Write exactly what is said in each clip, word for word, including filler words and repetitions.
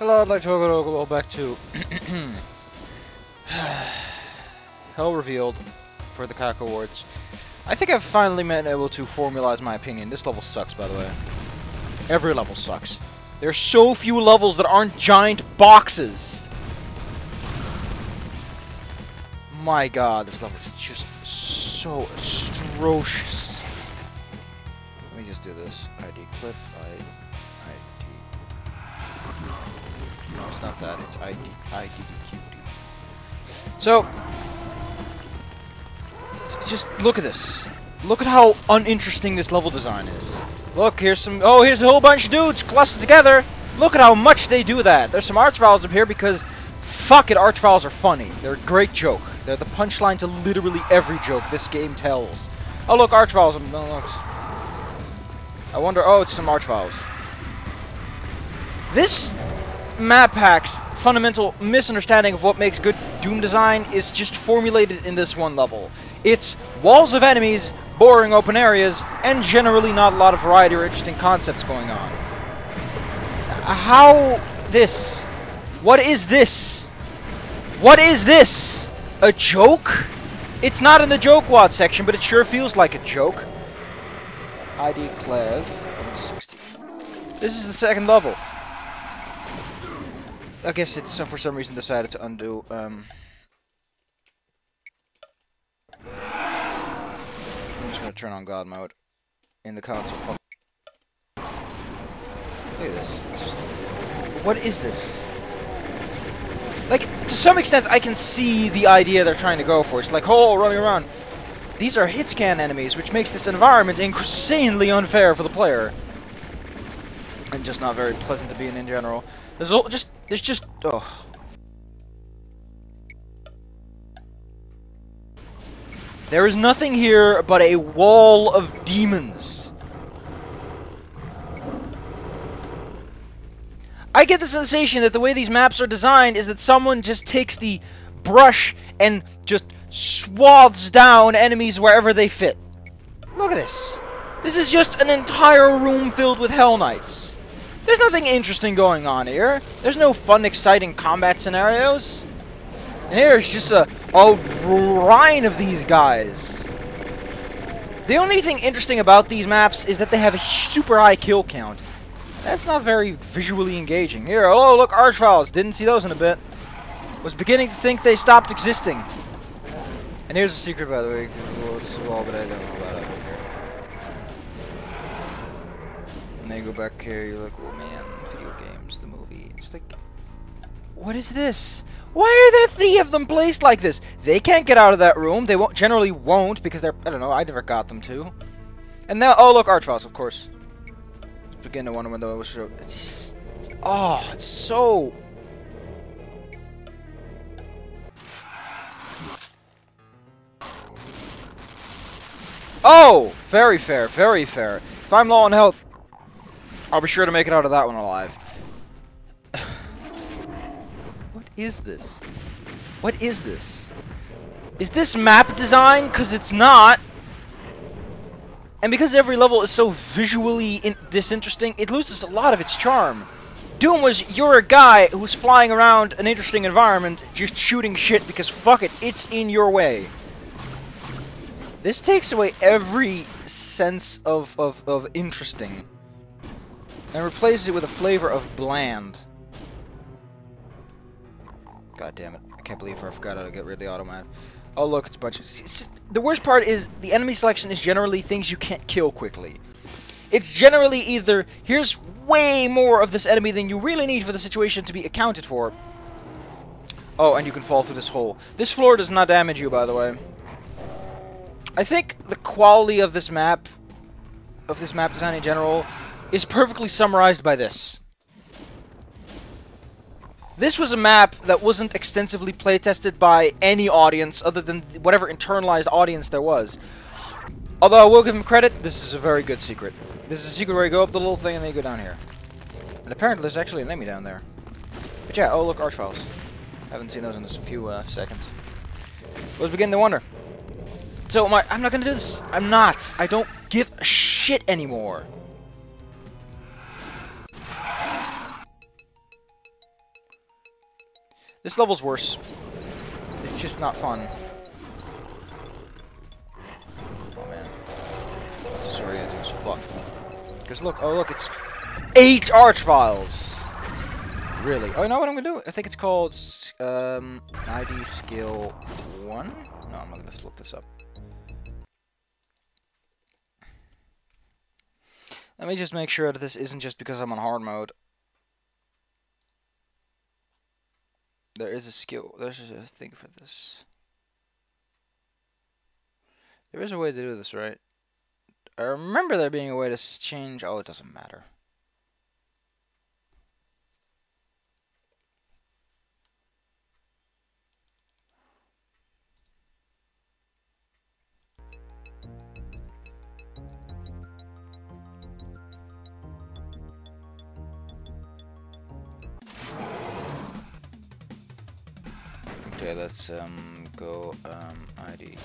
Hello, I'd like to go back to Hell Revealed for the Cacowards. I think I've finally been able to formalize my opinion. This level sucks, by the way. Every level sucks. There's so few levels that aren't giant boxes. My god, this level is just so atrocious. Let me just do this. I D clip. I D. No, it's not that. It's I D I D D Q D. So, just look at this. Look at how uninteresting this level design is. Look, here's some... Oh, here's a whole bunch of dudes clustered together. Look at how much they do that. There's some archviles up here because... Fuck it, archviles are funny. They're a great joke. They're the punchline to literally every joke this game tells. Oh, look, archviles. No, look. I wonder... Oh, it's some archviles. This map hack's fundamental misunderstanding of what makes good Doom design is just formulated in this one level. It's walls of enemies, boring open areas, and generally not a lot of variety or interesting concepts going on. How... this? What is this? What is this? A joke? It's not in the joke wad section, but it sure feels like a joke. I D Clev one sixty. This is the second level. I guess it's uh, for some reason decided to undo, um... I'm just gonna turn on God mode in the console. Look at this. Just, what is this? Like, to some extent, I can see the idea they're trying to go for. It's like, oh, running around. These are hitscan enemies, which makes this environment insanely unfair for the player. And just not very pleasant to be in in general. There's all, just, there's just, oh. There is nothing here but a wall of demons. I get the sensation that the way these maps are designed is that someone just takes the brush and just swaths down enemies wherever they fit. Look at this. This is just an entire room filled with Hell Knights. There's nothing interesting going on here. There's no fun, exciting combat scenarios. Here's just a, a line of these guys. The only thing interesting about these maps is that they have a super high kill count. That's not very visually engaging. Here, oh look, archviles. Didn't see those in a bit. Was beginning to think they stopped existing. And here's a secret, by the way. This is all, but I don't know about it. I don't care. And they go back here. You're like, oh man, video games, the movie. It's like, what is this? Why are there three of them placed like this? They can't get out of that room. They won't, generally won't, because they're... I don't know, I never got them to. And now... Oh, look, archviles, of course. Let's begin to wonder when those... It's just... Oh, it's so... Oh! Very fair, very fair. If I'm low on health, I'll be sure to make it out of that one alive. What is this? What is this? Is this map design? Because it's not. And because every level is so visually in disinteresting, it loses a lot of its charm. Doom was, you're a guy who's flying around an interesting environment, just shooting shit because fuck it, it's in your way. This takes away every sense of, of, of interesting. And replaces it with a flavor of bland. God damn it. I can't believe I forgot how to get rid of the auto map. Oh look, it's a bunch of... It's just, the worst part is the enemy selection is generally things you can't kill quickly. It's generally either, here's way more of this enemy than you really need for the situation to be accounted for. Oh, and you can fall through this hole. This floor does not damage you, by the way. I think the quality of this map, of this map design in general, is perfectly summarized by this. This was a map that wasn't extensively playtested by any audience other than whatever internalized audience there was. Although I will give him credit, this is a very good secret. This is a secret where you go up the little thing and then you go down here. And apparently there's actually an enemy down there. But yeah, oh look, archviles. I haven't seen those in a few uh, seconds. I was beginning to wonder. So my, I'm not gonna do this. I'm not. I don't give a shit anymore. This level's worse. It's just not fun. Oh man. That's disorienting as fuck. Because look, oh look, it's eight archviles! Really? Oh, you know what I'm gonna do? I think it's called um, I D skill one? No, I'm not gonna look this up. Let me just make sure that this isn't just because I'm on hard mode. There is a skill. There's a thing for this. There is a way to do this, right? I remember there being a way to change. Oh, it doesn't matter. Okay, let's um go um I D.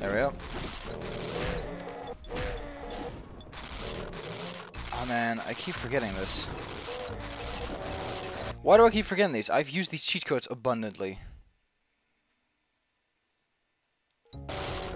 There we go. Oh man, I keep forgetting this. Why do I keep forgetting these? I've used these cheat codes abundantly.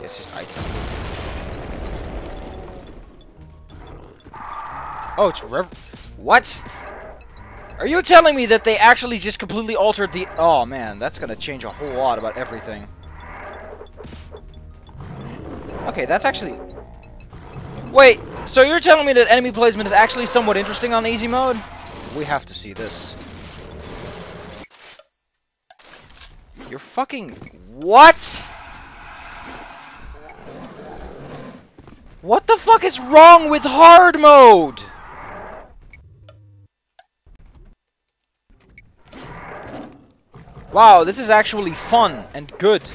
It's just I can't. Oh, it's rev. What? Are you telling me that they actually just completely altered the? Oh man, that's gonna change a whole lot about everything. Okay, that's actually. Wait, so you're telling me that enemy placement is actually somewhat interesting on easy mode? We have to see this. You're fucking what? What the fuck is wrong with hard mode? Wow, this is actually fun and good.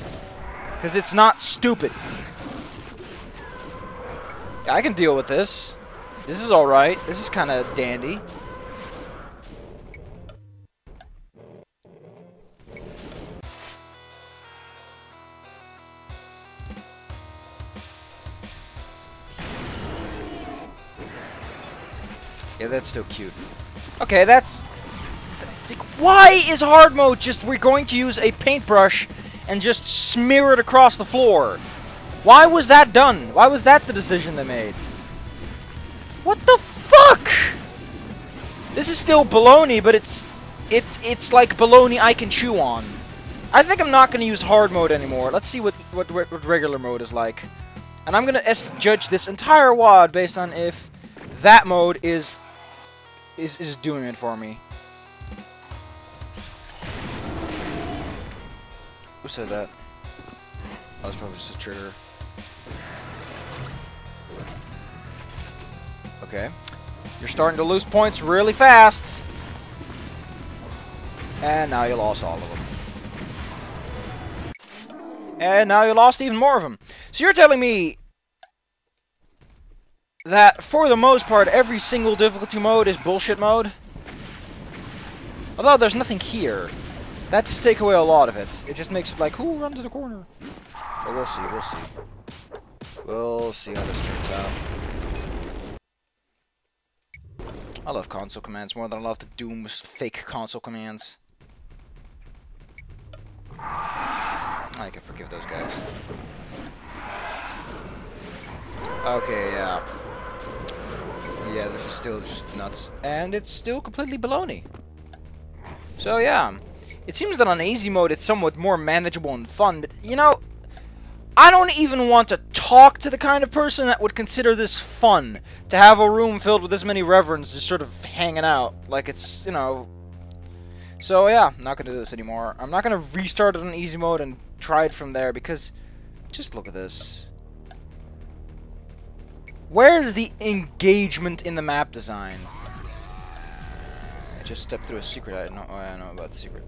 Because it's not stupid. Yeah, I can deal with this. This is alright. This is kind of dandy. Yeah, that's still cute. Okay, that's... Why is hard mode just we're going to use a paintbrush and just smear it across the floor? Why was that done? Why was that the decision they made? What the fuck? This is still baloney, but it's it's it's like baloney I can chew on. I think I'm not going to use hard mode anymore. Let's see what what, what regular mode is like, and I'm going to judge this entire W A D based on if that mode is is is doing it for me. Who said that? That was probably just a trigger. Okay. You're starting to lose points really fast. And now you lost all of them. And now you lost even more of them. So you're telling me that for the most part every single difficulty mode is bullshit mode? Although there's nothing here. That just takes away a lot of it. It just makes it like, ooh, run to the corner. But we'll see, we'll see. We'll see how this turns out. I love console commands more than I love the Doom's fake console commands. I can forgive those guys. Okay, yeah. Yeah, this is still just nuts. And it's still completely baloney. So, yeah. It seems that on easy mode it's somewhat more manageable and fun, but, you know, I don't even want to talk to the kind of person that would consider this fun, to have a room filled with this many reverends just sort of hanging out, like it's, you know... So, yeah, I'm not gonna do this anymore. I'm not gonna restart it on easy mode and try it from there, because... Just look at this. Where's the engagement in the map design? I just stepped through a secret I didn't know, oh, I know about the secret.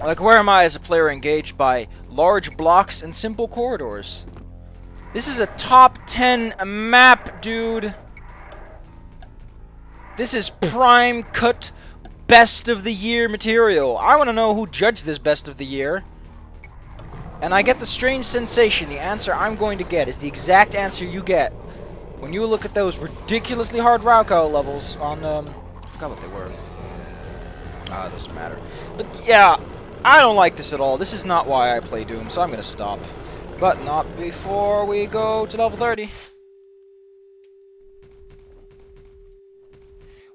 Like, where am I as a player engaged by large blocks and simple corridors? This is a top ten map, dude. This is prime cut best of the year material. I want to know who judged this best of the year. And I get the strange sensation the answer I'm going to get is the exact answer you get when you look at those ridiculously hard Raokao levels on, um, I forgot what they were. Ah, it doesn't matter. But yeah, I don't like this at all. This is not why I play Doom, so I'm gonna stop. But not before we go to level thirty.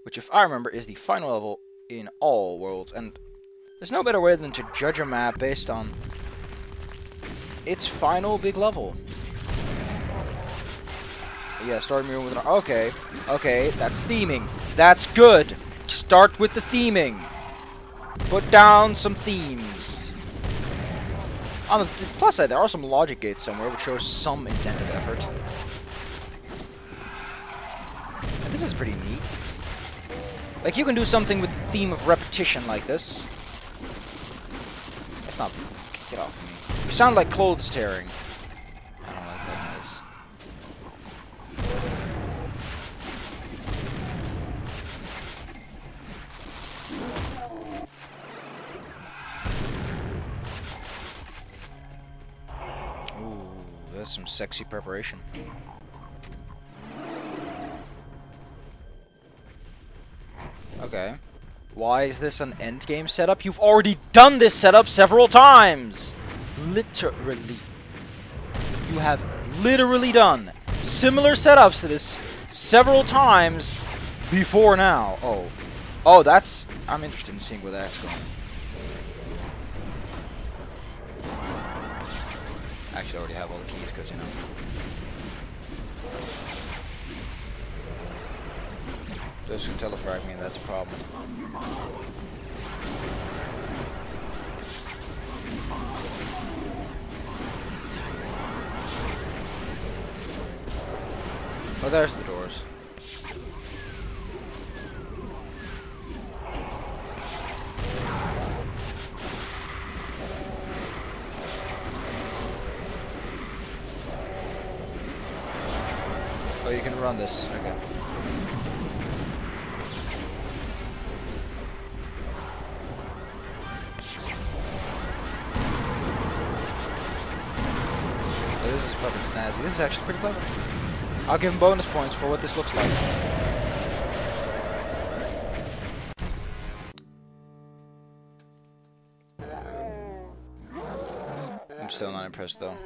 Which, if I remember, is the final level in all worlds. And there's no better way than to judge a map based on its final big level. Yeah, start me with an... Okay, okay, that's theming. That's good. Start with the theming. Put down some themes. On the plus side, there are some logic gates somewhere, which shows some intent of effort. And this is pretty neat. Like, you can do something with the theme of repetition like this. That's not... Get off of me. You sound like clothes tearing. I don't like that noise. Ooh, that's some sexy preparation. Okay. Why is this an endgame setup? You've already done this setup several times! Literally. You have literally done similar setups to this several times before now. Oh. Oh, that's... I'm interested in seeing where that's going. Actually, I already have all the keys, because, you know... Those who telefrag me, that's a problem. Oh, there's the doors. Oh, you can run this. Okay. This is actually pretty clever. I'll give him bonus points for what this looks like. I'm still not impressed, though.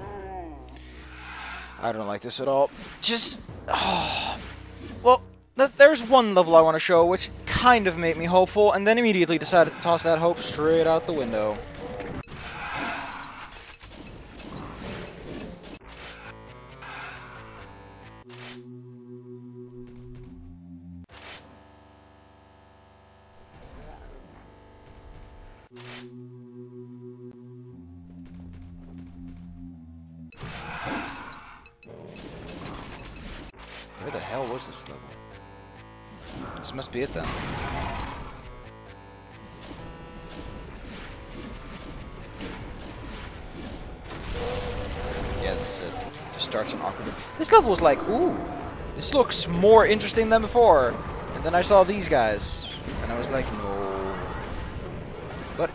I don't like this at all. Just... Oh. Well, th there's one level I want to show, which kind of made me hopeful, and then immediately decided to toss that hope straight out the window. Where the hell was this level? This must be it then. Yeah, this is it. Just starts an awkward... This level was like, ooh, this looks more interesting than before. And then I saw these guys, and I was like, no. But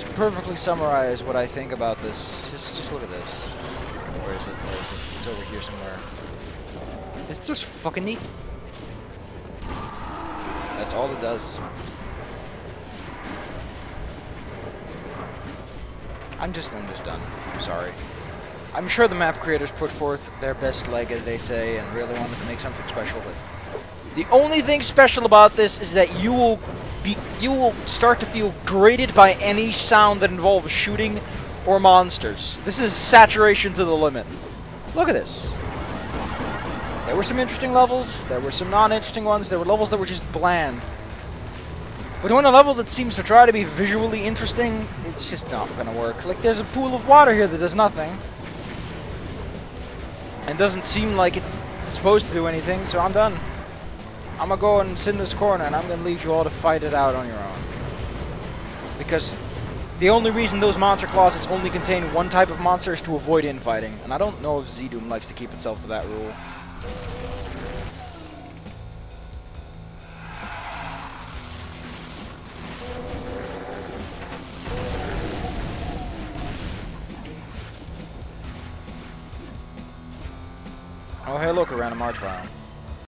to perfectly summarize what I think about this, just just look at this. Where is it? Where is it? It's over here somewhere. It's just fucking neat. That's all it does. I'm just, I'm just done. I'm sorry. I'm sure the map creators put forth their best leg, as they say, and really wanted to make something special, but the only thing special about this is that you will be, you will start to feel grated by any sound that involves shooting or monsters. This is saturation to the limit. Look at this. There were some interesting levels, there were some non-interesting ones, there were levels that were just bland. But on a level that seems to try to be visually interesting, it's just not gonna work. Like, there's a pool of water here that does nothing. And doesn't seem like it's supposed to do anything, so I'm done. I'm gonna go and sit in this corner, and I'm gonna leave you all to fight it out on your own. Because... the only reason those monster closets only contain one type of monster is to avoid infighting, and I don't know if ZDoom likes to keep itself to that rule. Oh hey, look, around a March file.